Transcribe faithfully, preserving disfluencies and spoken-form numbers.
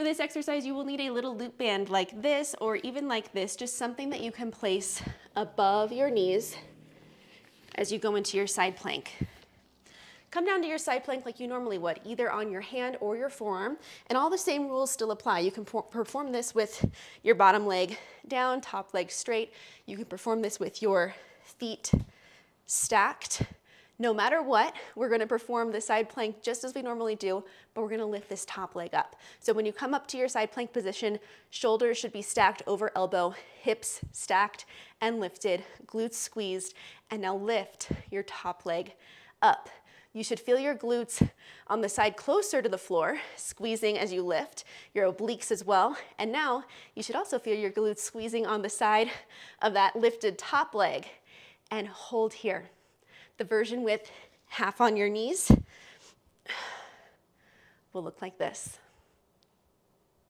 For this exercise, you will need a little loop band like this, or even like this, just something that you can place above your knees as you go into your side plank. Come down to your side plank like you normally would, either on your hand or your forearm, and all the same rules still apply. You can perform this with your bottom leg down, top leg straight. You can perform this with your feet stacked. No matter what, we're gonna perform the side plank just as we normally do, but we're gonna lift this top leg up. So when you come up to your side plank position, shoulders should be stacked over elbow, hips stacked and lifted, glutes squeezed, and now lift your top leg up. You should feel your glutes on the side closer to the floor, squeezing as you lift, your obliques as well. And now you should also feel your glutes squeezing on the side of that lifted top leg, and hold here. The version with half on your knees will look like this.